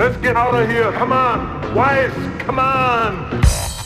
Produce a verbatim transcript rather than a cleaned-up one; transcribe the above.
Let's get out of here. Come on. Wife, come on.